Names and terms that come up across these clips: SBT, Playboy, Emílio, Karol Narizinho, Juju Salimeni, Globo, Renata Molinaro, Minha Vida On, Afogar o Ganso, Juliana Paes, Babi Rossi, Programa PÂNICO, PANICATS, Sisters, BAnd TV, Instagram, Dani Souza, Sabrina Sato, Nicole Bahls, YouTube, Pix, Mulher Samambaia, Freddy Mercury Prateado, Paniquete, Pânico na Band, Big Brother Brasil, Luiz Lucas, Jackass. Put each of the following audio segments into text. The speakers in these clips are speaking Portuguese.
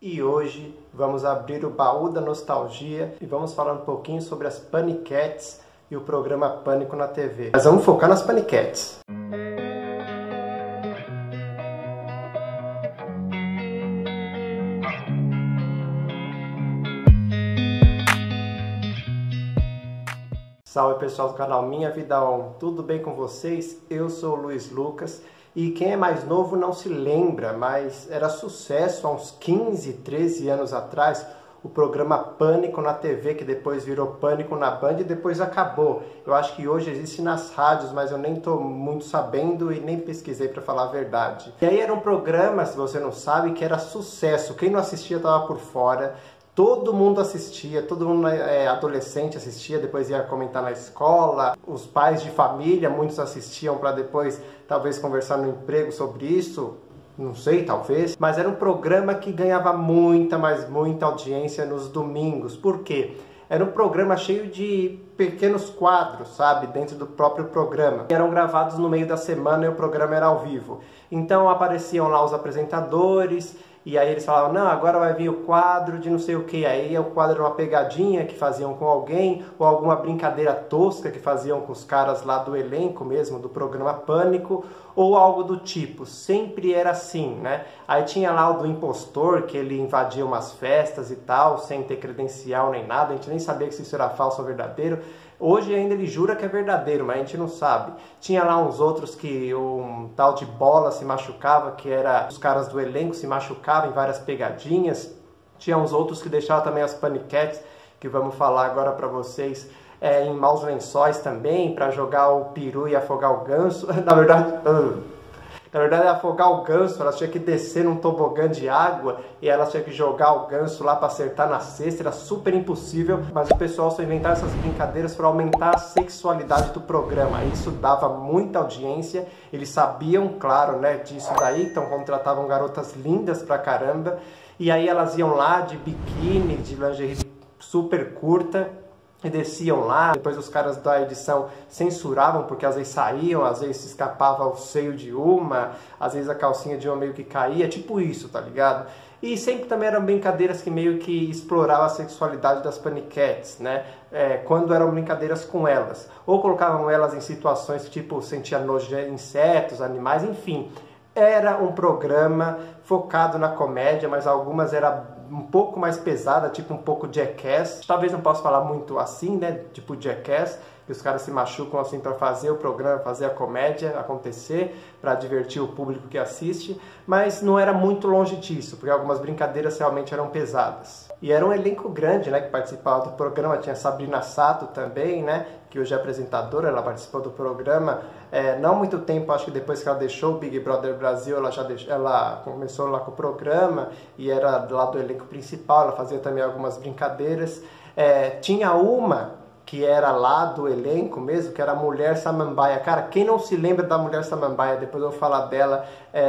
E hoje vamos abrir o baú da nostalgia e vamos falar um pouquinho sobre as PANICATS e o programa Pânico na TV. Mas vamos focar nas PANICATS. Salve pessoal do canal Minha Vida On, tudo bem com vocês? Eu sou o Luiz Lucas. E quem é mais novo não se lembra, mas era sucesso há uns 15, 13 anos atrás o programa Pânico na TV, que depois virou Pânico na Band e depois acabou. Eu acho que hoje existe nas rádios, mas eu nem estou muito sabendo e nem pesquisei para falar a verdade. E aí era um programa, se você não sabe, que era sucesso. Quem não assistia estava por fora. Todo mundo assistia, todo mundo adolescente assistia, depois ia comentar na escola, os pais de família, muitos assistiam para depois talvez conversar no emprego sobre isso, não sei, talvez. Mas era um programa que ganhava muita, mas muita audiência nos domingos. Por quê? Era um programa cheio de pequenos quadros, sabe, dentro do próprio programa. Eram gravados no meio da semana e o programa era ao vivo. Então apareciam lá os apresentadores. E aí eles falavam, não, agora vai vir o quadro de não sei o que. Aí o quadro era uma pegadinha que faziam com alguém, ou alguma brincadeira tosca que faziam com os caras lá do elenco mesmo, do programa Pânico, ou algo do tipo. Sempre era assim, né? Aí tinha lá o do impostor, que ele invadia umas festas e tal, sem ter credencial nem nada. A gente nem sabia se isso era falso ou verdadeiro. Hoje ainda ele jura que é verdadeiro, mas a gente não sabe. Tinha lá uns outros que um tal de Bola se machucava, que era os caras do elenco se machucavam em várias pegadinhas. Tinha uns outros que deixavam também as paniquetes, que vamos falar agora pra vocês, em maus lençóis também, pra jogar o peru e afogar o ganso. Na verdade, afogar o ganso, elas tinham que descer num tobogã de água e elas tinham que jogar o ganso lá para acertar na cesta, era super impossível. Mas o pessoal só inventava essas brincadeiras para aumentar a sexualidade do programa. Isso dava muita audiência, eles sabiam, claro, né, disso daí, então contratavam garotas lindas pra caramba. E aí elas iam lá de biquíni, de lingerie super curta, e desciam lá, depois os caras da edição censuravam, porque às vezes saíam, às vezes se escapava o seio de uma, às vezes a calcinha de uma meio que caía, tipo isso, tá ligado? E sempre também eram brincadeiras que meio que exploravam a sexualidade das paniquetes, né? Quando eram brincadeiras com elas, ou colocavam elas em situações que tipo sentia nojo de insetos, animais, enfim. Era um programa focado na comédia, mas algumas era um pouco mais pesada, tipo um pouco Jackass. Talvez não possa falar muito assim, né? Tipo Jackass, que os caras se machucam assim para fazer o programa, fazer a comédia acontecer, para divertir o público que assiste. Mas não era muito longe disso, porque algumas brincadeiras realmente eram pesadas. E era um elenco grande, né? Que participava do programa. Tinha Sabrina Sato também, né? Que hoje é apresentadora, ela participou do programa não muito tempo, acho que depois que ela deixou o Big Brother Brasil, ela começou lá com o programa e era lá do elenco principal, ela fazia também algumas brincadeiras. Tinha uma que era lá do elenco mesmo, que era a Mulher Samambaia. Cara, quem não se lembra da Mulher Samambaia, depois eu vou falar dela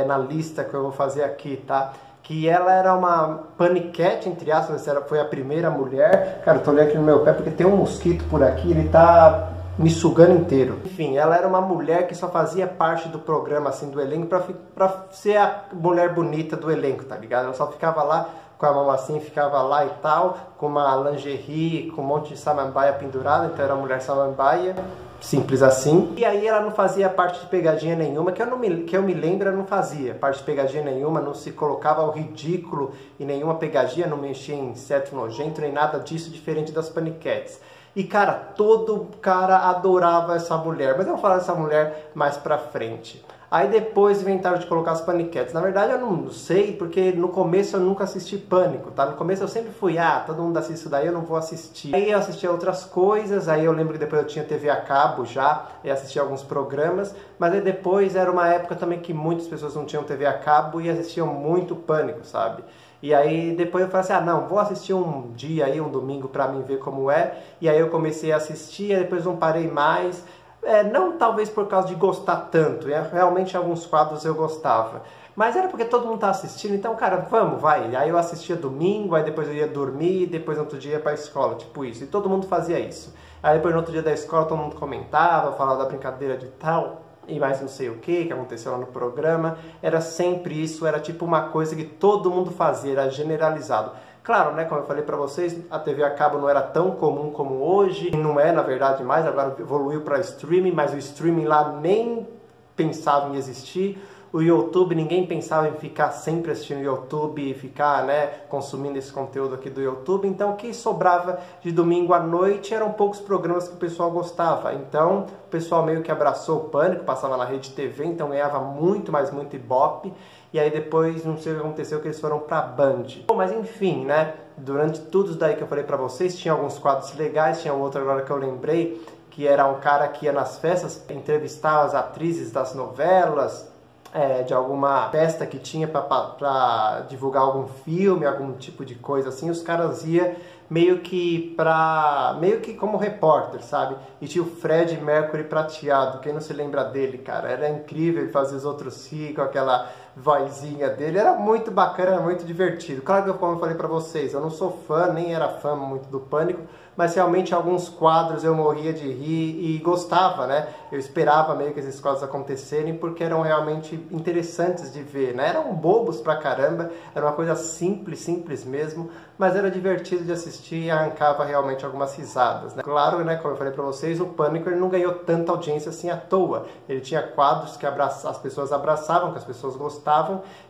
na lista que eu vou fazer aqui, tá? Que ela era uma paniquete, entre aspas, foi a primeira mulher. Cara, eu tô olhando aqui no meu pé porque tem um mosquito por aqui, ele tá me sugando inteiro. Enfim, ela era uma mulher que só fazia parte do programa, assim, do elenco, pra ser a mulher bonita do elenco, tá ligado? Ela só ficava lá com a mão assim, ficava lá e tal, com uma lingerie, com um monte de samambaia pendurada, então era a Mulher Samambaia. Simples assim. E aí ela não fazia parte de pegadinha nenhuma, que eu me lembro, ela não fazia parte de pegadinha nenhuma, não se colocava ao ridículo em nenhuma pegadinha, não mexia em inseto nojento, nem nada disso, diferente das paniquetes. E cara, todo cara adorava essa mulher, mas eu vou falar dessa mulher mais pra frente. Aí depois inventaram de colocar as paniquetes. Na verdade eu não sei, porque no começo eu nunca assisti Pânico, tá? No começo eu sempre fui, todo mundo assiste isso daí, eu não vou assistir. Aí eu assistia outras coisas, aí eu lembro que depois eu tinha TV a cabo já, e assistia alguns programas, mas aí depois era uma época também que muitas pessoas não tinham TV a cabo e assistiam muito Pânico, sabe? E aí depois eu falei assim, não, vou assistir um dia aí, um domingo, pra mim ver como é. E aí eu comecei a assistir, aí depois não parei mais. Não talvez por causa de gostar tanto, realmente alguns quadros eu gostava. Mas era porque todo mundo tá assistindo, então, cara, vamos, vai. Aí eu assistia domingo, aí depois eu ia dormir, depois no outro dia ia pra escola, tipo isso. E todo mundo fazia isso. Aí depois no outro dia da escola todo mundo comentava, falava da brincadeira de tal. e mais não sei o que aconteceu lá no programa. Era sempre isso, era tipo uma coisa que todo mundo fazia, era generalizado. Claro, né, como eu falei pra vocês, a TV a cabo não era tão comum como hoje, não é na verdade mais, agora evoluiu pra streaming, mas o streaming lá nem pensava em existir. O YouTube, ninguém pensava em ficar sempre assistindo o YouTube e ficar, né, consumindo esse conteúdo aqui do YouTube. Então, o que sobrava de domingo à noite eram poucos programas que o pessoal gostava. Então, o pessoal meio que abraçou o Pânico, passava na Rede TV, então ganhava muito, mas muito ibope. E aí depois, não sei o que aconteceu, que eles foram pra Band. Bom, mas enfim, né, durante tudo isso daí que eu falei pra vocês, tinha alguns quadros legais, tinha outro agora que eu lembrei, que era um cara que ia nas festas, entrevistava as atrizes das novelas, de alguma festa que tinha pra divulgar algum filme, algum tipo de coisa assim. Os caras iam meio que como repórter, sabe? E tinha o Freddy Mercury Prateado, quem não se lembra dele, cara? Era incrível, ele fazia os outros rir com aquela vozinha dele, era muito bacana, era muito divertido. Claro que, como eu falei pra vocês, eu não sou fã, nem era fã muito do Pânico, mas realmente alguns quadros eu morria de rir e gostava, né? Eu esperava meio que esses quadros acontecerem porque eram realmente interessantes de ver, né? Eram bobos pra caramba, era uma coisa simples, simples mesmo, mas era divertido de assistir e arrancava realmente algumas risadas, né? Claro, né, como eu falei pra vocês, o Pânico ele não ganhou tanta audiência assim à toa. Ele tinha quadros que as pessoas abraçavam, que as pessoas gostavam,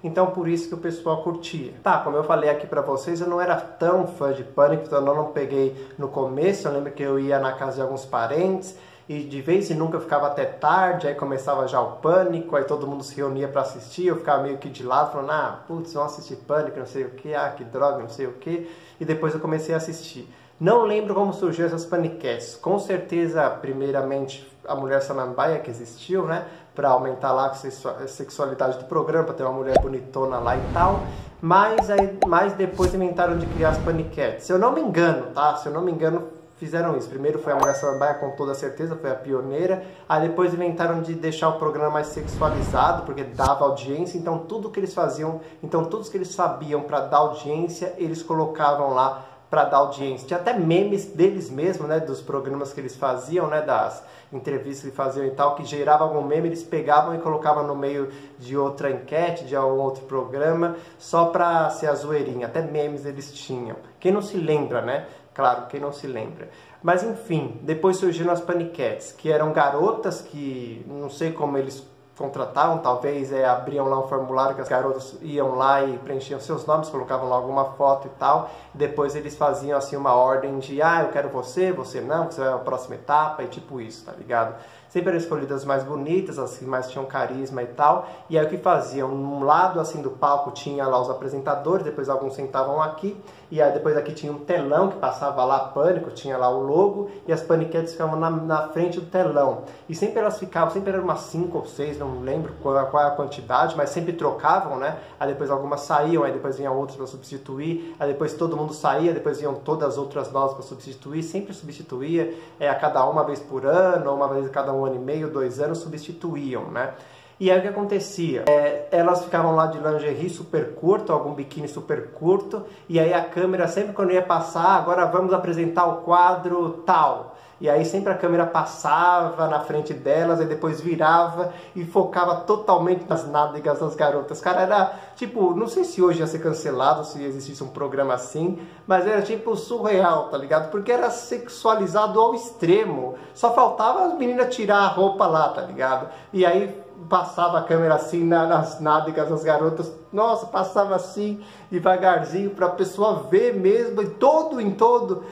então por isso que o pessoal curtia. Tá, como eu falei aqui pra vocês, eu não era tão fã de Pânico, então eu não peguei no começo. Eu lembro que eu ia na casa de alguns parentes e de vez em nunca eu ficava até tarde, aí começava já o Pânico, aí todo mundo se reunia pra assistir, eu ficava meio que de lado, falando, ah, putz, vamos assistir Pânico, não sei o que, ah, que droga, não sei o que, e depois eu comecei a assistir. Não lembro como surgiu essas Paniquetes, com certeza, primeiramente, a Mulher Samambaia que existiu, né, pra aumentar lá a sexualidade do programa, pra ter uma mulher bonitona lá e tal, mas depois inventaram de criar as Paniquetes. Se eu não me engano, tá, se eu não me engano, fizeram isso. Primeiro foi a Mulher Samambaia, com toda certeza, foi a pioneira. Aí depois inventaram de deixar o programa mais sexualizado, porque dava audiência. Então tudo que eles faziam, então tudo que eles sabiam para dar audiência, eles colocavam lá para dar audiência. Tinha até memes deles mesmos, né, dos programas que eles faziam, né, das entrevistas que faziam e tal, que gerava algum meme, eles pegavam e colocavam no meio de outra enquete, de algum outro programa, só para ser a zoeirinha. Até memes eles tinham. Quem não se lembra, né? Claro, quem não se lembra. Mas enfim, depois surgiram as Paniquetes, que eram garotas que, não sei como eles contratavam, talvez abriam lá um formulário que as garotas iam lá e preenchiam seus nomes, colocavam lá alguma foto e tal. Depois eles faziam assim uma ordem de, ah, eu quero você, você não, você vai à próxima etapa, e tipo isso, tá ligado? Sempre eram escolhidas as mais bonitas, as que mais tinham carisma e tal. E aí o que faziam? Num lado assim do palco tinha lá os apresentadores, depois alguns sentavam aqui, e aí depois aqui tinha um telão que passava lá Pânico, tinha lá o logo, e as Paniquetes ficavam na frente do telão. E sempre elas ficavam, sempre eram umas 5 ou 6, não lembro qual a quantidade, mas sempre trocavam, né? Aí depois algumas saíam, aí depois vinham outras para substituir, aí depois todo mundo saía, depois vinham todas as outras novas para substituir, sempre substituía, a cada uma vez por ano, ou uma vez a cada 1 ano e meio, 2 anos, substituíam, né? E aí o que acontecia? Elas ficavam lá de lingerie super curto, algum biquíni super curto, e aí a câmera sempre quando ia passar, agora vamos apresentar o quadro tal. E aí sempre a câmera passava na frente delas, aí depois virava e focava totalmente nas nádegas das garotas. Cara, era tipo, não sei se hoje ia ser cancelado, se existisse um programa assim, mas era tipo surreal, tá ligado? Porque era sexualizado ao extremo. Só faltava as meninas tirar a roupa lá, tá ligado? E aí passava a câmera assim nas nádegas das garotas, nossa, passava assim devagarzinho pra pessoa ver mesmo, em todo,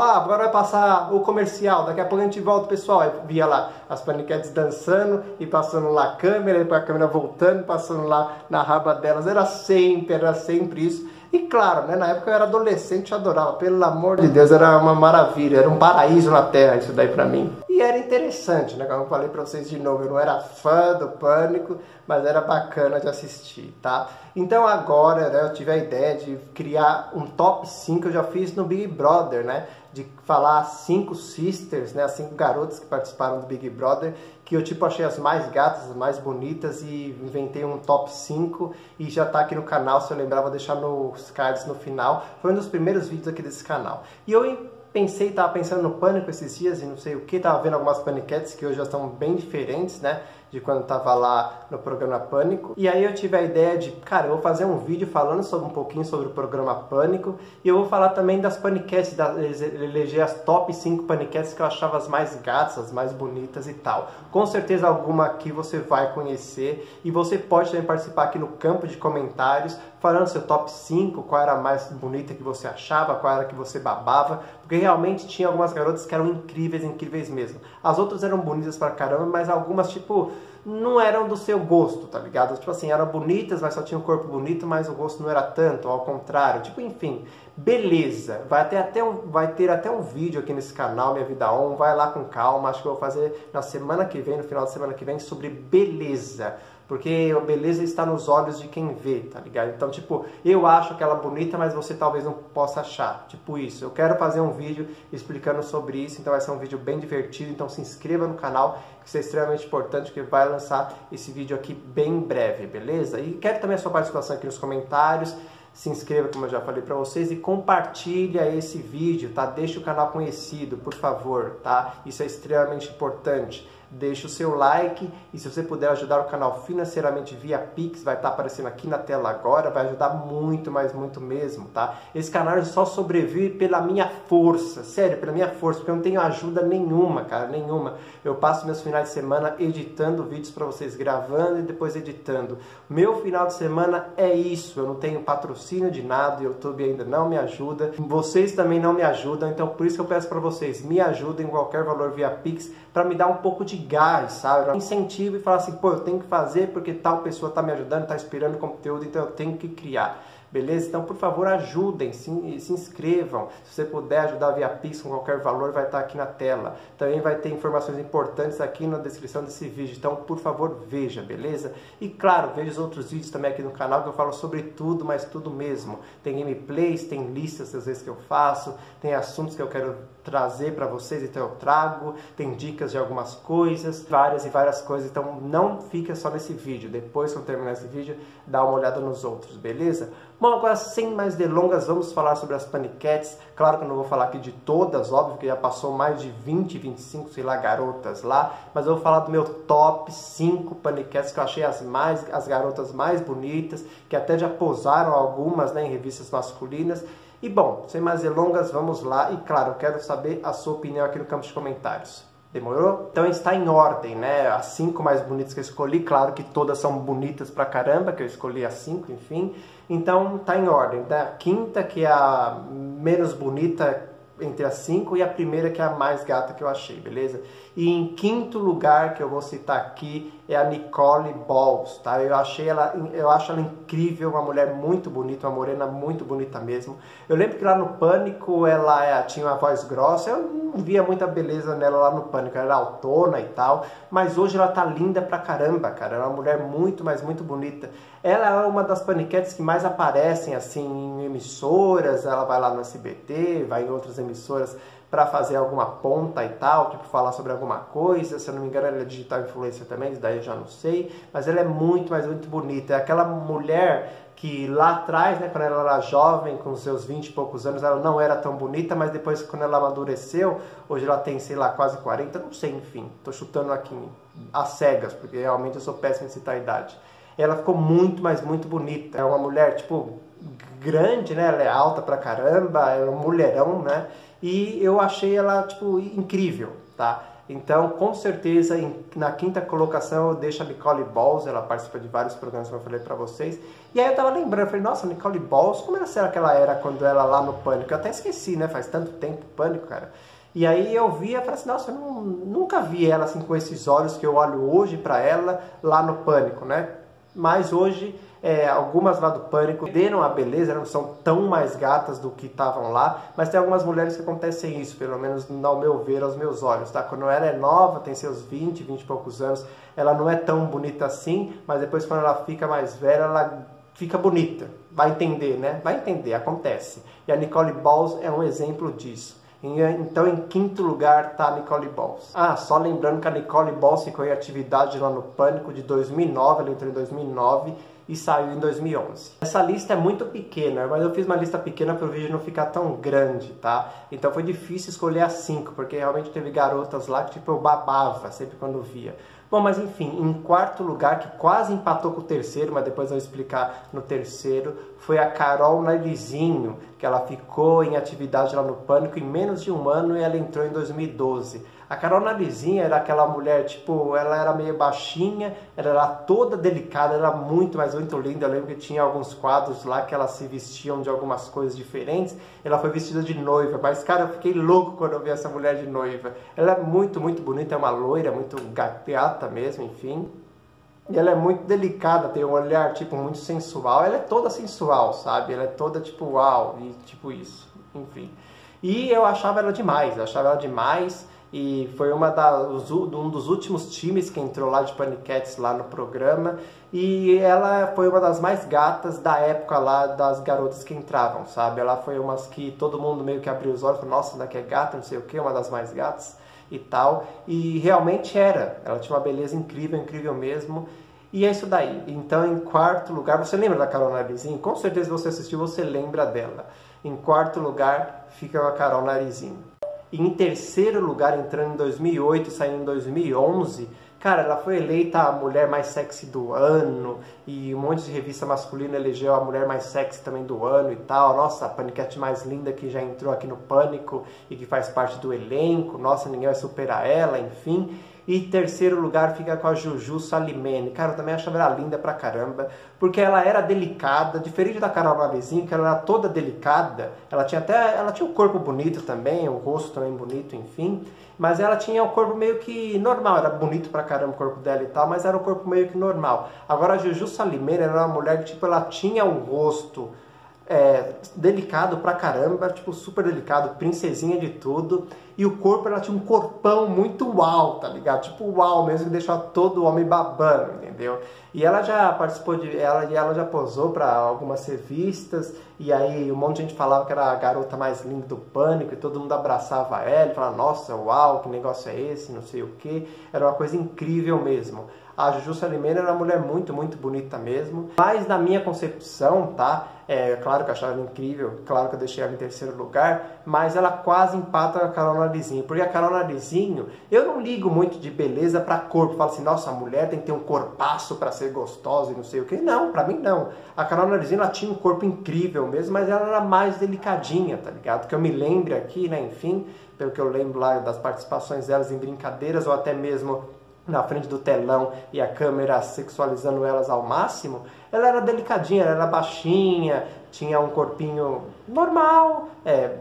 ah, agora vai passar o comercial, daqui a pouco a gente volta, pessoal, aí via lá as Paniquetes dançando e passando lá a câmera, e a câmera voltando, passando lá na raba delas, era sempre isso. E claro, né, na época eu era adolescente, eu adorava, pelo amor de Deus, era uma maravilha, era um paraíso na terra isso daí pra mim. E era interessante, né, como eu falei pra vocês de novo, eu não era fã do Pânico, mas era bacana de assistir, tá? Então agora, né, eu tive a ideia de criar um top 5, eu já fiz no Big Brother, né? De falar as 5 sisters, né, as 5 garotas que participaram do Big Brother, que eu tipo achei as mais gatas, as mais bonitas, e inventei um top 5 e já tá aqui no canal, se eu lembrar vou deixar nos cards no final, foi um dos primeiros vídeos aqui desse canal. E eu pensei, tava pensando no Pânico esses dias e não sei o que, tava vendo algumas Paniquetes que hoje já estão bem diferentes, né, de quando tava lá no programa Pânico. E aí eu tive a ideia de, cara, eu vou fazer um vídeo falando sobre um pouquinho sobre o programa Pânico, e eu vou falar também das Paniquettes, eleger as top 5 Paniquettes que eu achava as mais gatas, as mais bonitas e tal. Com certeza alguma aqui você vai conhecer, e você pode também participar aqui no campo de comentários, falando seu top 5, qual era a mais bonita que você achava, qual era a que você babava, porque realmente tinha algumas garotas que eram incríveis, incríveis mesmo. As outras eram bonitas pra caramba, mas algumas, tipo, não eram do seu gosto, tá ligado? Tipo assim, eram bonitas, mas só tinha um corpo bonito, mas o gosto não era tanto, ou ao contrário, tipo, enfim. Beleza, vai ter até um vídeo aqui nesse canal, Minha Vida On, vai lá com calma, acho que eu vou fazer na semana que vem, no final da semana que vem, sobre beleza. Porque a beleza está nos olhos de quem vê, tá ligado? Então, tipo, eu acho aquela bonita, mas você talvez não possa achar. Tipo isso, eu quero fazer um vídeo explicando sobre isso, então vai ser um vídeo bem divertido. Então se inscreva no canal, que isso é extremamente importante, porque vai lançar esse vídeo aqui bem em breve, beleza? E quero também a sua participação aqui nos comentários. Se inscreva, como eu já falei pra vocês, e compartilha esse vídeo, tá? Deixa o canal conhecido, por favor, tá? Isso é extremamente importante. Deixa o seu like, e se você puder ajudar o canal financeiramente via Pix, vai estar aparecendo aqui na tela agora, vai ajudar muito, mas muito mesmo, tá? Esse canal só sobrevive pela minha força, sério, pela minha força, porque eu não tenho ajuda nenhuma, cara, nenhuma. Eu passo meus finais de semana editando vídeos pra vocês, gravando e depois editando. Meu final de semana é isso, eu não tenho patrocínio de nada, o YouTube ainda não me ajuda, vocês também não me ajudam, então por isso que eu peço pra vocês, me ajudem com qualquer valor via Pix, pra me dar um pouco de gás, sabe? Incentivo e falar assim, pô, eu tenho que fazer porque tal pessoa tá me ajudando, tá inspirando conteúdo, então eu tenho que criar. Beleza? Então, por favor, ajudem, se inscrevam. Se você puder ajudar via Pix com qualquer valor, vai estar aqui na tela. Também vai ter informações importantes aqui na descrição desse vídeo. Então, por favor, veja, beleza? E, claro, veja os outros vídeos também aqui no canal, que eu falo sobre tudo, mas tudo mesmo. Tem gameplays, tem listas, às vezes, que eu faço, tem assuntos que eu quero trazer para vocês, então eu trago, tem dicas de algumas coisas, várias e várias coisas. Então, não fica só nesse vídeo. Depois que eu terminar esse vídeo, dá uma olhada nos outros, beleza? Bom, agora sem mais delongas, vamos falar sobre as Paniquettes. Claro que eu não vou falar aqui de todas, óbvio que já passou mais de 20, 25, sei lá, garotas lá. Mas eu vou falar do meu top 5 Paniquettes, que eu achei as garotas mais bonitas, que até já posaram algumas, né, em revistas masculinas. E bom, sem mais delongas, vamos lá. E claro, eu quero saber a sua opinião aqui no campo de comentários. Demorou? Então está em ordem, né? As 5 mais bonitas que eu escolhi, claro que todas são bonitas pra caramba, que eu escolhi as 5, enfim. Então tá em ordem, da quinta, que é a menos bonita entre as 5, e a primeira, que é a mais gata que eu achei, beleza? E em quinto lugar, que eu vou citar aqui, é a Nicole Bahls, tá? Eu acho ela incrível, uma mulher muito bonita, uma morena muito bonita mesmo. Eu lembro que lá no Pânico ela tinha uma voz grossa, eu não via muita beleza nela lá no Pânico, ela era autona e tal, mas hoje ela tá linda pra caramba, cara, ela é uma mulher muito, mas muito bonita. Ela é uma das Paniquettes que mais aparecem, assim, em emissoras, ela vai lá no SBT, vai em outras emissoras para fazer alguma ponta e tal, tipo falar sobre alguma coisa, se eu não me engano ela é digital influencer também, daí eu já não sei, mas ela é muito, mas muito bonita, é aquela mulher que lá atrás, né, quando ela era jovem, com seus 20 e poucos anos, ela não era tão bonita, mas depois quando ela amadureceu, hoje ela tem, sei lá, quase 40, não sei, enfim, tô chutando aqui às cegas, porque realmente eu sou péssimo em citar a idade. Ela ficou muito, mas muito bonita, é uma mulher, tipo, grande, né, ela é alta pra caramba, ela é um mulherão, né, e eu achei ela, tipo, incrível, tá? Então, com certeza, na quinta colocação eu deixo a Nicole Bahls, ela participa de vários programas que eu falei pra vocês. E aí eu tava lembrando, eu falei, nossa, Nicole Bahls, como será que ela era quando ela lá no Pânico? Eu até esqueci, né, faz tanto tempo, Pânico, cara. E aí eu via e falei assim, nossa, eu nunca vi ela assim com esses olhos que eu olho hoje pra ela lá no Pânico, né? Mas hoje, algumas lá do Pânico perderam a beleza, não são tão mais gatas do que estavam lá, mas tem algumas mulheres que acontecem isso, pelo menos ao meu ver, aos meus olhos, tá? Quando ela é nova, tem seus 20, 20 e poucos anos, ela não é tão bonita assim, mas depois quando ela fica mais velha, ela fica bonita. Vai entender, né? Vai entender, acontece. E a Nicole Bahls é um exemplo disso. Então, em quinto lugar, tá a Nicole Bahls. Ah, só lembrando que a Nicole Bahls ficou em atividade lá no Pânico de 2009, ela entrou em 2009 e saiu em 2011. Essa lista é muito pequena, mas eu fiz uma lista pequena para o vídeo não ficar tão grande, tá? Então foi difícil escolher as 5, porque realmente teve garotas lá que, tipo, eu babava sempre quando via. Bom, mas enfim, em quarto lugar, que quase empatou com o terceiro, mas depois eu vou explicar no terceiro, foi a Karol Narizinho, que ela ficou em atividade lá no Pânico em menos de um ano e ela entrou em 2012. A Karol Narizinho era aquela mulher, tipo, ela era meio baixinha, ela era toda delicada, era muito, mas muito linda. Eu lembro que tinha alguns quadros lá que elas se vestiam de algumas coisas diferentes. Ela foi vestida de noiva, mas, cara, eu fiquei louco quando eu vi essa mulher de noiva. Ela é muito, muito bonita, é uma loira, muito gata mesmo, enfim. E ela é muito delicada, tem um olhar, tipo, muito sensual. Ela é toda sensual, sabe? Ela é toda, tipo, uau, e tipo isso, enfim. E eu achava ela demais, E foi um dos últimos times que entrou lá de Panicates lá no programa. E ela foi uma das mais gatas da época lá das garotas que entravam, sabe? Ela foi umas que todo mundo meio que abriu os olhos e falou, nossa, daqui é gata, não sei o que, uma das mais gatas e tal. E realmente era, ela tinha uma beleza incrível, incrível mesmo. E é isso daí. Então, em quarto lugar, você lembra da Karol Narizinho? Com certeza você assistiu, você lembra dela. Em quarto lugar fica a Karol Narizinho. E em terceiro lugar, entrando em 2008 e saindo em 2011, cara, ela foi eleita a mulher mais sexy do ano, e um monte de revista masculina elegeu a mulher mais sexy também do ano e tal. Nossa, a paniquete mais linda que já entrou aqui no Pânico e que faz parte do elenco, nossa, ninguém vai superar ela, enfim. E terceiro lugar fica com a Juju Salimeni. Cara, eu também achava ela linda pra caramba, porque ela era delicada, diferente da Karol Narizinho, que ela era toda delicada. Ela tinha um corpo bonito também, um rosto também bonito, enfim. Mas ela tinha um corpo meio que normal, era bonito pra caramba o corpo dela e tal, mas era um corpo meio que normal. Agora a Juju Salimeni era uma mulher que, tipo, ela tinha um rosto delicado pra caramba, tipo, super delicado, princesinha de tudo. E o corpo, ela tinha um corpão muito uau, tá ligado? Tipo uau mesmo, que deixava todo homem babando, entendeu? E ela já participou ela já posou pra algumas revistas. E aí um monte de gente falava que era a garota mais linda do Pânico, e todo mundo abraçava ela e falava, nossa, uau, que negócio é esse, não sei o que. Era uma coisa incrível mesmo. A Juju Salimeni era uma mulher muito, muito bonita mesmo. Mas na minha concepção, tá? É claro que eu achava ela incrível, claro que eu deixei ela em terceiro lugar, mas ela quase empata a Karol Narizinho. Porque a Karol Narizinho, eu não ligo muito de beleza pra corpo. Falo assim, nossa, a mulher tem que ter um corpaço pra ser gostosa e não sei o que. Não, pra mim não. A Karol Narizinho, ela tinha um corpo incrível mesmo, mas ela era mais delicadinha, tá ligado? Que eu me lembro aqui, né, enfim, pelo que eu lembro lá das participações delas em brincadeiras ou até mesmo na frente do telão e a câmera sexualizando elas ao máximo, ela era delicadinha, ela era baixinha, tinha um corpinho normal,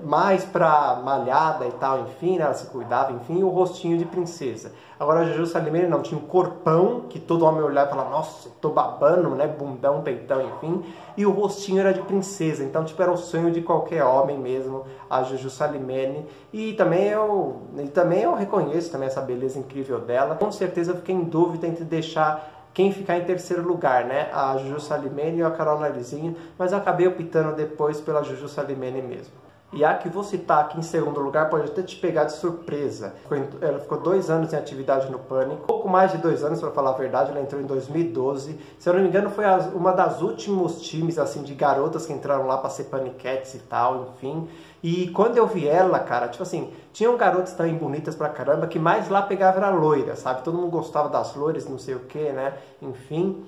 mais pra malhada e tal, enfim, né, ela se cuidava, enfim, e o rostinho de princesa. Agora a Juju Salimeni não, tinha um corpão que todo homem olhava e falava, nossa, tô babando, né, bundão, peitão, enfim, e o rostinho era de princesa, então, tipo, era o sonho de qualquer homem mesmo, a Juju Salimeni. E também eu reconheço também essa beleza incrível dela. Com certeza eu fiquei em dúvida entre deixar quem ficar em terceiro lugar, né? A Juju Salimeni ou a Karol Narizinho, mas eu acabei optando depois pela Juju Salimeni mesmo. E a que vou citar aqui em segundo lugar pode até te pegar de surpresa. Ela ficou 2 anos em atividade no Pânico, pouco mais de 2 anos para falar a verdade, ela entrou em 2012. Se eu não me engano foi uma das últimos times assim de garotas que entraram lá para ser paniquetes e tal, enfim. E quando eu vi ela, cara, tipo assim, tinham garotas também bonitas pra caramba, que mais lá pegava era loira, sabe? Todo mundo gostava das loiras, não sei o que, né? Enfim.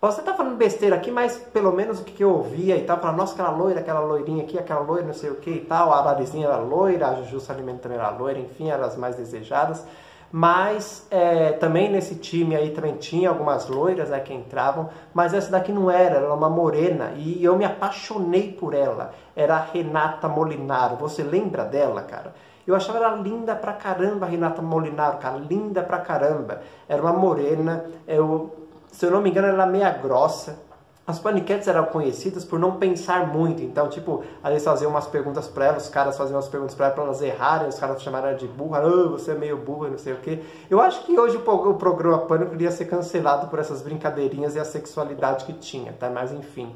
Você tá falando besteira aqui, mas pelo menos o que eu ouvia e tal, falava, nossa, aquela loira, aquela loirinha aqui, aquela loira, não sei o que e tal, a Narizinha era loira, a Juju Salimeni também era loira, enfim, eram as mais desejadas. Mas também nesse time aí também tinha algumas loiras, né, que entravam, mas essa daqui não era, ela era uma morena e eu me apaixonei por ela. Era a Renata Molinaro, você lembra dela, cara? Eu achava ela linda pra caramba, a Renata Molinaro, cara, linda pra caramba. Era uma morena, se eu não me engano ela era meia grossa. As paniquetes eram conhecidas por não pensar muito, então, tipo, aí eles faziam umas perguntas pra ela, os caras faziam umas perguntas pra ela pra elas errarem, os caras chamaram ela de burra, oh, você é meio burra, não sei o que. Eu acho que hoje o programa Pânico iria ser cancelado por essas brincadeirinhas e a sexualidade que tinha, tá? Mas enfim.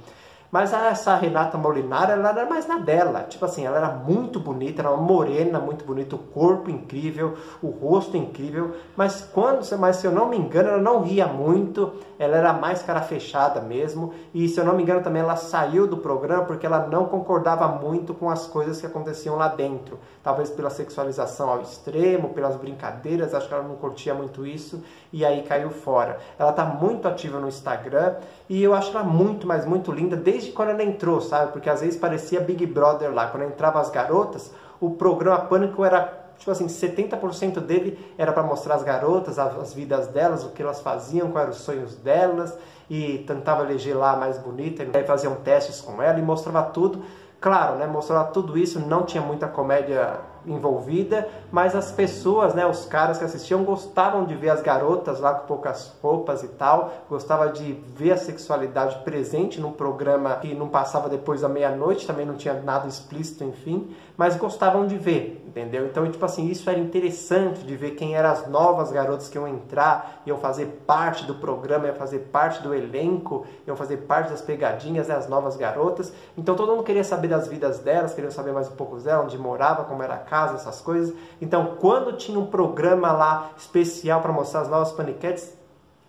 Mas essa Renata Molinaro, ela era mais na dela. Tipo assim, ela era muito bonita, era uma morena muito bonita, o corpo incrível, o rosto incrível. Mas se eu não me engano, ela não ria muito, ela era mais cara fechada mesmo. E se eu não me engano também, ela saiu do programa porque ela não concordava muito com as coisas que aconteciam lá dentro. Talvez pela sexualização ao extremo, pelas brincadeiras, acho que ela não curtia muito isso. E aí caiu fora. Ela tá muito ativa no Instagram e eu acho ela muito, mas muito linda, desde quando ela entrou, sabe? Porque às vezes parecia Big Brother lá. Quando entrava as garotas, o programa Pânico era, tipo assim, 70% dele era para mostrar as garotas, as vidas delas, o que elas faziam, quais eram os sonhos delas. E tentava eleger lá a mais bonita, e faziam testes com ela e mostrava tudo. Claro, né, mostrava tudo isso, não tinha muita comédia envolvida, mas as pessoas, né, os caras que assistiam gostavam de ver as garotas lá com poucas roupas e tal, gostava de ver a sexualidade presente num programa que não passava depois da meia-noite, também não tinha nada explícito, enfim, mas gostavam de ver, entendeu? Então, tipo assim, isso era interessante de ver quem eram as novas garotas que iam entrar, iam fazer parte do programa, iam fazer parte do elenco, iam fazer parte das pegadinhas, né, as novas garotas. Então todo mundo queria saber das vidas delas, queria saber mais um pouco dela, onde morava, como era a casa, essas coisas. Então, quando tinha um programa lá especial para mostrar as novas paniquetes,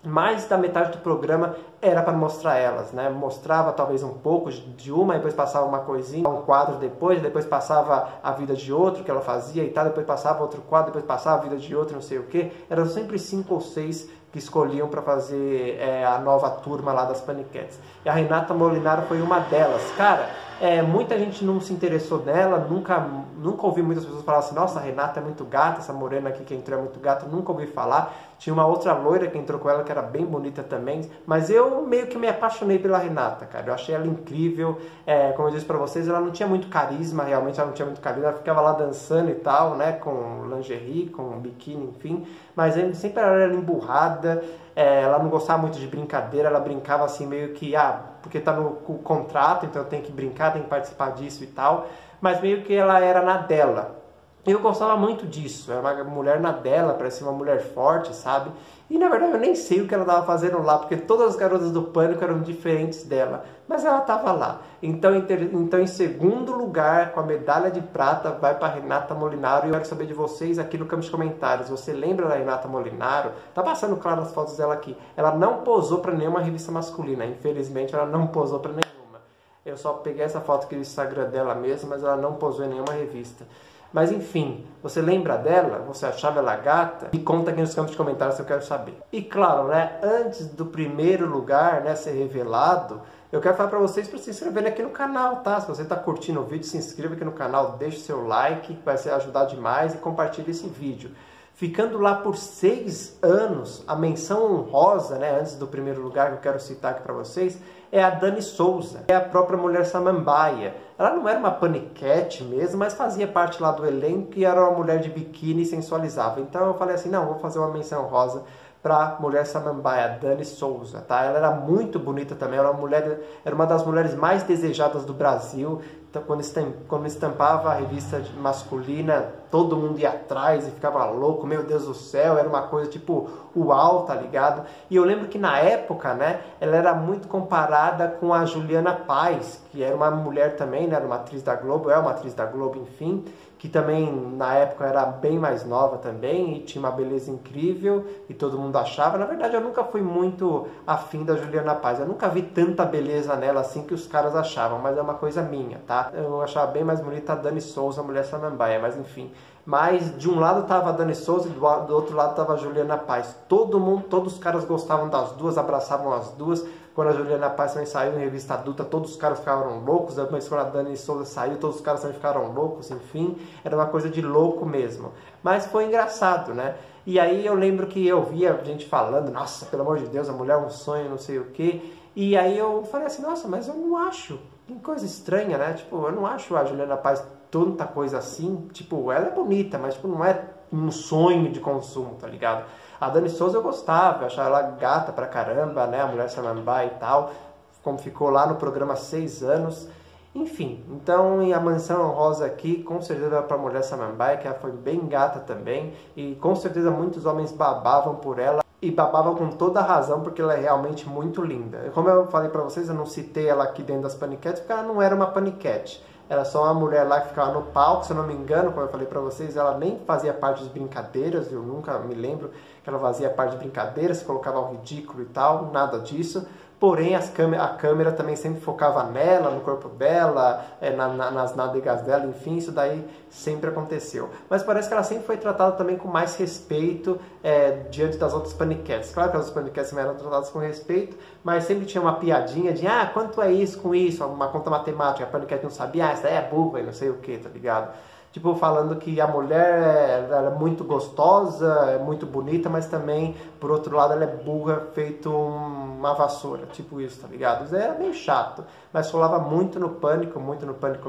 mais da metade do programa era para mostrar elas, né? Mostrava talvez um pouco de uma, depois passava uma coisinha, um quadro depois passava a vida de outro que ela fazia e tal, depois passava outro quadro, depois passava a vida de outro, não sei o que. Eram sempre 5 ou 6 que escolhiam para fazer a nova turma lá das paniquetes. E a Renata Molinaro foi uma delas. Cara, muita gente não se interessou nela, nunca ouvi muitas pessoas falar assim, nossa, a Renata é muito gata, essa morena aqui que entrou é muito gata, nunca ouvi falar. Tinha uma outra loira que entrou com ela que era bem bonita também, mas eu meio que me apaixonei pela Renata, cara. Eu achei ela incrível, como eu disse pra vocês, ela não tinha muito carisma, realmente ela não tinha muito carisma, ela ficava lá dançando e tal, né, com lingerie, com biquíni, enfim, mas sempre ela era emburrada. Ela não gostava muito de brincadeira, ela brincava assim meio que, porque tá no contrato, então eu tenho que brincar, tenho que participar disso e tal, mas meio que ela era na dela. Eu gostava muito disso, era uma mulher na dela, parecia uma mulher forte, sabe? E na verdade eu nem sei o que ela estava fazendo lá, porque todas as garotas do Pânico eram diferentes dela, mas ela estava lá. Então, em segundo lugar, com a medalha de prata, vai para Renata Molinaro. E eu quero saber de vocês aqui no campo de comentários. Você lembra da Renata Molinaro? Tá passando claro as fotos dela aqui. Ela não posou para nenhuma revista masculina, infelizmente ela não posou para nenhuma. Eu só peguei essa foto aqui do Instagram dela mesmo, mas ela não posou em nenhuma revista. Mas enfim, você lembra dela? Você achava ela gata? Me conta aqui nos campos de comentários, eu quero saber. E claro, né, antes do primeiro lugar, né, ser revelado, eu quero falar pra vocês se inscreverem aqui no canal, tá? Se você tá curtindo o vídeo, se inscreva aqui no canal, deixa o seu like, que vai ajudar demais, e compartilha esse vídeo. Ficando lá por 6 anos, a menção honrosa, né, antes do primeiro lugar que eu quero citar aqui pra vocês, é a Dani Souza, é a própria Mulher Samambaia. Ela não era uma paniquete mesmo, mas fazia parte lá do elenco e era uma mulher de biquíni e sensualizava. Então eu falei assim, não, vou fazer uma menção rosa para Mulher Samambaia, Dani Souza, tá? Ela era muito bonita também, era uma das mulheres mais desejadas do Brasil. Então, quando estampava a revista masculina, todo mundo ia atrás e ficava louco, meu Deus do céu, era uma coisa tipo uau, tá ligado? E eu lembro que na época, né, ela era muito comparada com a Juliana Paes, que era uma mulher também, né, era uma atriz da Globo, é uma atriz da Globo, enfim, que também na época era bem mais nova também e tinha uma beleza incrível e todo mundo achava. Na verdade eu nunca fui muito afim da Juliana Paes, eu nunca vi tanta beleza nela assim que os caras achavam, mas é uma coisa minha, tá? Eu achava bem mais bonita a Dani Souza, a Mulher Samambaia, mas enfim. Mas de um lado tava a Dani Souza e do outro lado tava a Juliana Paes. Todos os caras gostavam das duas, abraçavam as duas. Quando a Juliana Paes também saiu na revista adulta, todos os caras ficaram loucos. Depois quando a Dani Souza saiu, todos os caras também ficaram loucos, enfim. Era uma coisa de louco mesmo. Mas foi engraçado, né? E aí eu lembro que eu via gente falando, nossa, pelo amor de Deus, a mulher é um sonho, não sei o quê. E aí eu falei assim, nossa, mas eu não acho. Que coisa estranha, né? Tipo, eu não acho a Juliana Paes tanta coisa assim, tipo, ela é bonita, mas tipo, não é um sonho de consumo, tá ligado? A Dani Souza eu gostava, eu achava ela gata pra caramba, né, a Mulher Samambaia e tal, como ficou lá no programa 6 anos, enfim. Então, e a menção honrosa aqui, com certeza, era pra Mulher Samambaia, que ela foi bem gata também, e com certeza muitos homens babavam por ela. E babava com toda a razão, porque ela é realmente muito linda. Como eu falei pra vocês, eu não citei ela aqui dentro das paniquetes, porque ela não era uma paniquete. Era só uma mulher lá que ficava no palco, se eu não me engano, como eu falei pra vocês, ela nem fazia parte de brincadeiras, eu nunca me lembro que ela fazia parte de brincadeiras, se colocava ao ridículo e tal, nada disso. Porém, a câmera também sempre focava nela, no corpo dela, nas nádegas dela, enfim, isso daí sempre aconteceu. Mas parece que ela sempre foi tratada também com mais respeito diante das outras paniquetes. Claro que as outras paniquetes também eram tratadas com respeito, mas sempre tinha uma piadinha de, ah, quanto é isso com isso, uma conta matemática, a paniquete não sabia, ah, isso daí é burra e não sei o que, tá ligado? Tipo, falando que a mulher era muito gostosa, muito bonita, mas também, por outro lado, ela é burra, feito uma vassoura. Tipo isso, tá ligado? Isso era meio chato, mas rolava muito no Pânico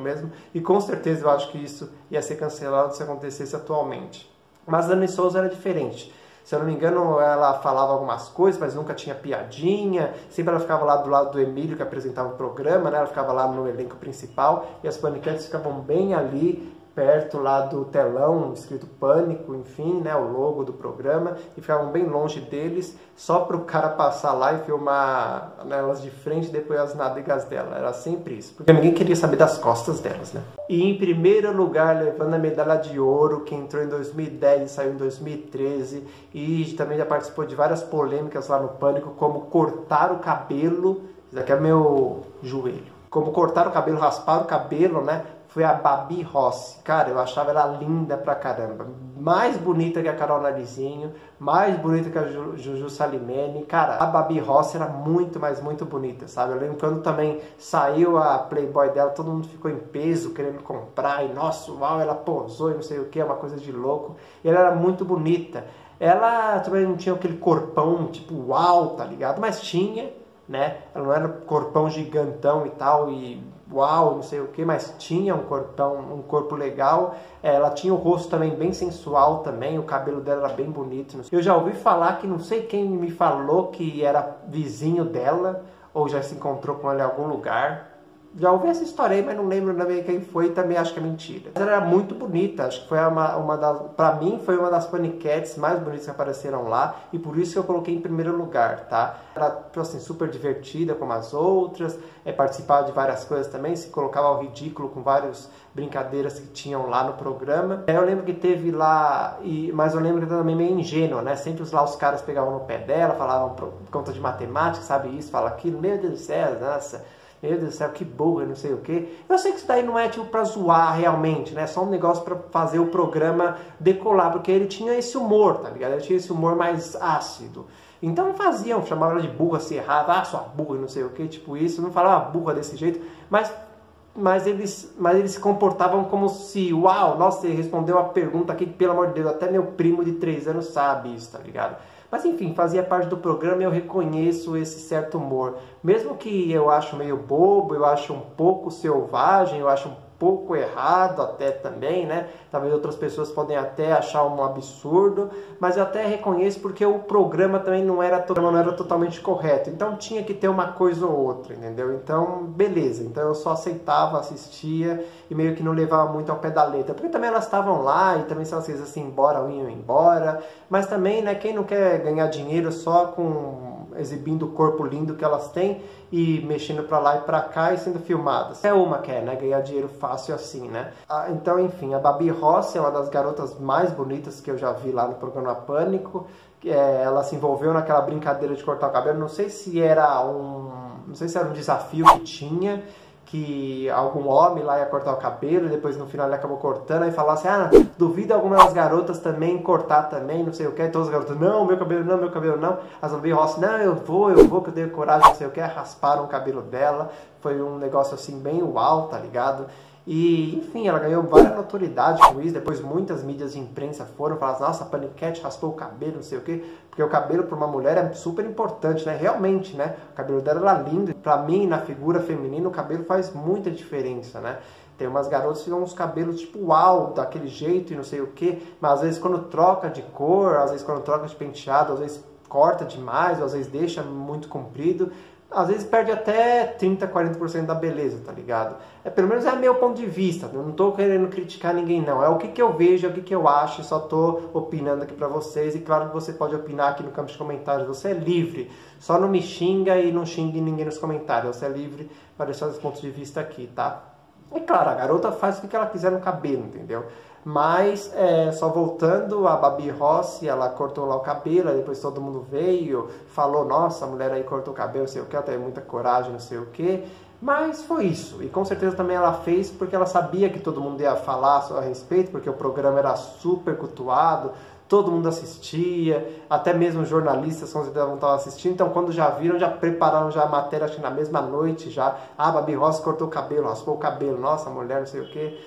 mesmo. E com certeza eu acho que isso ia ser cancelado se acontecesse atualmente. Mas a Dani Souza era diferente. Se eu não me engano, ela falava algumas coisas, mas nunca tinha piadinha. Sempre ela ficava lá do lado do Emílio, que apresentava o programa, né? Ela ficava lá no elenco principal, e as paniquetes ficavam bem ali, perto lá do telão, escrito Pânico, enfim, né, o logo do programa, e ficavam bem longe deles, só para o cara passar lá e filmar elas de frente e depois as nádegas dela. Era sempre isso, porque ninguém queria saber das costas delas, né? E em primeiro lugar, levando a medalha de ouro, que entrou em 2010 e saiu em 2013, e também já participou de várias polêmicas lá no Pânico, como cortar o cabelo, isso aqui é meu joelho, como cortar o cabelo, raspar o cabelo, né? Foi a Babi Rossi. Cara, eu achava ela linda pra caramba. Mais bonita que a Karol Narizinho, mais bonita que a Juju Salimeni. Cara, a Babi Rossi era muito, mas muito bonita, sabe? Eu lembro quando também saiu a Playboy dela, todo mundo ficou em peso, querendo comprar. E, nossa, uau, ela posou e não sei o que, é uma coisa de louco. E ela era muito bonita. Ela também não tinha aquele corpão, tipo, uau, tá ligado? Mas tinha, né? Ela não era um corpão gigantão e tal, e uau, não sei o que, mas tinha um corpão, um corpo legal. Ela tinha o rosto também bem sensual também, o cabelo dela era bem bonito. Eu já ouvi falar que não sei quem me falou que era vizinho dela, ou já se encontrou com ela em algum lugar. Já ouvi essa história aí, mas não lembro também quem foi, também acho que é mentira. Ela era muito bonita, acho que foi uma das, pra mim foi uma das paniquetes mais bonitas que apareceram lá, e por isso que eu coloquei em primeiro lugar, tá? Ela, assim, super divertida como as outras, participava de várias coisas também, se colocava ao ridículo com várias brincadeiras que tinham lá no programa. Eu lembro que teve lá, mas eu lembro que ela também meio ingênua, né? Sempre lá os caras pegavam no pé dela, falavam por conta de matemática, sabe isso, fala aquilo, meu Deus do céu, nossa, meu Deus do céu, que burra, não sei o que. Eu sei que isso daí não é tipo pra zoar realmente, né? É só um negócio pra fazer o programa decolar, porque ele tinha esse humor, tá ligado? Ele tinha esse humor mais ácido. Então faziam, chamavam ela de burra, se errava, ah, sua burra, não sei o que, tipo isso. Não falava burra desse jeito, mas eles se comportavam como se, uau, nossa, ele respondeu uma pergunta aqui, pelo amor de Deus, até meu primo de 3 anos sabe isso, tá ligado? Mas enfim, fazia parte do programa e eu reconheço esse certo humor. Mesmo que eu acho meio bobo, eu acho um pouco selvagem, eu acho um pouco errado até também, né? Talvez outras pessoas podem até achar um absurdo, mas eu até reconheço porque o programa também não era totalmente correto. Então tinha que ter uma coisa ou outra, entendeu? Então, beleza. Então eu só aceitava, assistia e meio que não levava muito ao pé da letra. Porque também elas estavam lá e também se elas quisessem ir embora, iam embora. Mas também, né, quem não quer ganhar dinheiro só com exibindo o corpo lindo que elas têm e mexendo pra lá e pra cá e sendo filmadas. É uma quer, né? Ganhar dinheiro fácil assim, né? Então, enfim, a Babi Rossi é uma das garotas mais bonitas que eu já vi lá no programa Pânico. Ela se envolveu naquela brincadeira de cortar o cabelo. Não sei se era um desafio que tinha, que algum homem lá ia cortar o cabelo e depois no final ele acabou cortando e falasse, ah, duvida alguma das garotas também cortar também, não sei o que, e todas as garotas, não, meu cabelo não, meu cabelo não. As Babi Rossi, não, eu vou, que eu tenho coragem, não sei o que, rasparam o cabelo dela, foi um negócio assim bem uau, tá ligado? E, enfim, ela ganhou várias notoriedades com isso, depois muitas mídias de imprensa foram falar, nossa, a paniquete raspou o cabelo, não sei o quê, porque o cabelo para uma mulher é super importante, né, realmente, né, o cabelo dela era lindo, pra mim, na figura feminina, o cabelo faz muita diferença, né, tem umas garotas que ficam uns cabelos tipo uau, daquele jeito e não sei o quê, mas às vezes quando troca de cor, às vezes quando troca de penteado, às vezes corta demais, às vezes deixa muito comprido, às vezes perde até 30%, 40% da beleza, tá ligado? É, pelo menos é meu ponto de vista, eu não tô querendo criticar ninguém não, é o que eu vejo, é o que eu acho, só tô opinando aqui pra vocês, e claro que você pode opinar aqui no campo de comentários, você é livre, só não me xinga e não xingue ninguém nos comentários, você é livre pra deixar os pontos de vista aqui, tá? E claro, a garota faz o que ela quiser no cabelo, entendeu? Mas, só voltando, a Babi Rossi, ela cortou lá o cabelo, aí depois todo mundo veio, falou, nossa, a mulher aí cortou o cabelo, não sei o que, ela teve muita coragem, não sei o que, mas foi isso. E com certeza também ela fez porque ela sabia que todo mundo ia falar a respeito, porque o programa era super cultuado, todo mundo assistia, até mesmo jornalistas não estavam assistindo, então quando já viram, já prepararam já a matéria, acho que na mesma noite já, ah, Babi Rossi cortou o cabelo, raspou o cabelo, nossa, mulher, não sei o que,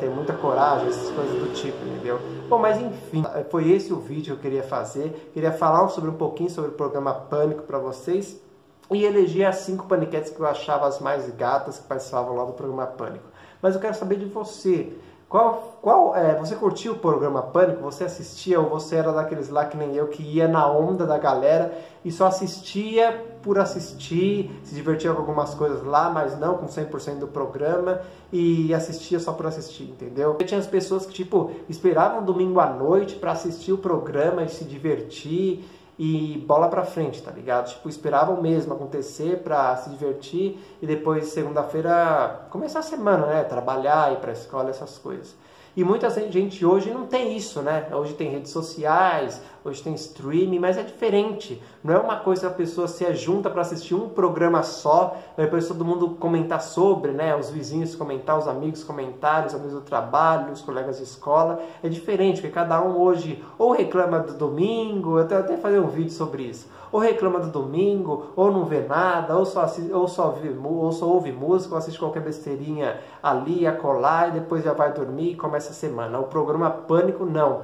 tem muita coragem, essas coisas do tipo, entendeu? Bom, mas enfim, foi esse o vídeo que eu queria fazer, queria falar um pouquinho sobre o programa Pânico pra vocês, e eleger as 5 paniquetes que eu achava as mais gatas que participavam lá do programa Pânico. Mas eu quero saber de você, você curtiu o programa Pânico? Você assistia ou você era daqueles lá que nem eu, que ia na onda da galera e só assistia por assistir, se divertia com algumas coisas lá, mas não com 100% do programa, e assistia só por assistir, entendeu? Tinha as pessoas que, tipo, esperavam domingo à noite pra assistir o programa e se divertir, e bola pra frente, tá ligado? Tipo, esperavam mesmo acontecer pra se divertir e depois, segunda-feira, começar a semana, né? Trabalhar, ir pra escola, essas coisas. E muita gente hoje não tem isso, né? Hoje tem redes sociais, hoje tem streaming, mas é diferente. Não é uma coisa que a pessoa se junta pra assistir um programa só, depois todo mundo comentar sobre, né? Os vizinhos comentar, os amigos comentarem, os amigos do trabalho, os colegas de escola. É diferente, porque cada um hoje ou reclama do domingo, eu até fazer um vídeo sobre isso, ou reclama do domingo, ou não vê nada, ou só ouve música, ou assiste qualquer besteirinha ali, acolá, e depois já vai dormir e começa essa semana. O programa Pânico não.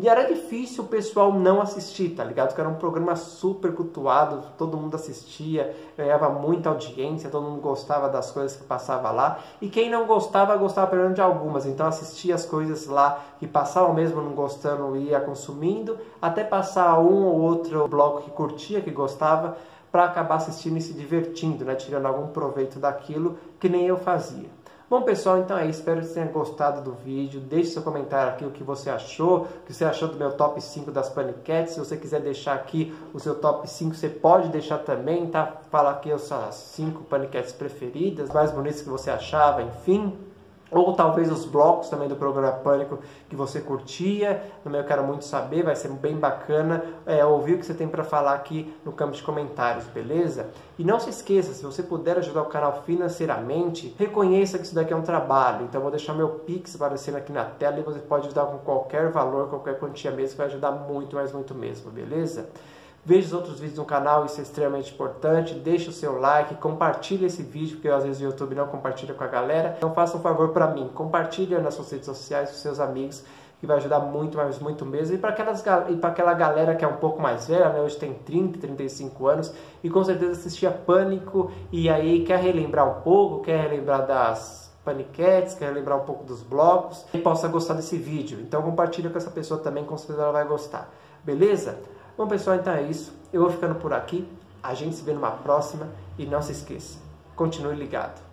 E era difícil o pessoal não assistir, tá ligado? Porque era um programa super cultuado, todo mundo assistia, ganhava muita audiência, todo mundo gostava das coisas que passava lá, e quem não gostava, gostava pelo menos de algumas, então assistia as coisas lá que passavam mesmo não gostando, ia consumindo, até passar um ou outro bloco que curtia, que gostava, pra acabar assistindo e se divertindo, né? Tirando algum proveito daquilo, que nem eu fazia. Bom pessoal, então é isso, espero que vocês tenham gostado do vídeo, deixe seu comentário aqui o que você achou do meu top 5 das Paniquetes, se você quiser deixar aqui o seu top 5, você pode deixar também, tá? Fala aqui as suas 5 Paniquetes preferidas, mais bonitas que você achava, enfim, ou talvez os blocos também do programa Pânico que você curtia, também eu quero muito saber, vai ser bem bacana ouvir o que você tem para falar aqui no campo de comentários, beleza? E não se esqueça, se você puder ajudar o canal financeiramente, reconheça que isso daqui é um trabalho, então eu vou deixar meu Pix aparecendo aqui na tela e você pode ajudar com qualquer valor, qualquer quantia mesmo, vai ajudar muito, mas muito mesmo, beleza? Veja os outros vídeos no canal, isso é extremamente importante, deixa o seu like, compartilha esse vídeo, porque às vezes o YouTube não compartilha com a galera, então faça um favor para mim, compartilha nas suas redes sociais, com seus amigos, que vai ajudar muito, mas muito mesmo, e para aquela galera que é um pouco mais velha, né? Hoje tem 30, 35 anos, e com certeza assistia Pânico, e aí quer relembrar um pouco, quer relembrar das Paniquetes, quer lembrar um pouco dos blocos, e possa gostar desse vídeo, então compartilha com essa pessoa também, com certeza ela vai gostar, beleza? Bom pessoal, então é isso, eu vou ficando por aqui, a gente se vê numa próxima, e não se esqueça, continue ligado.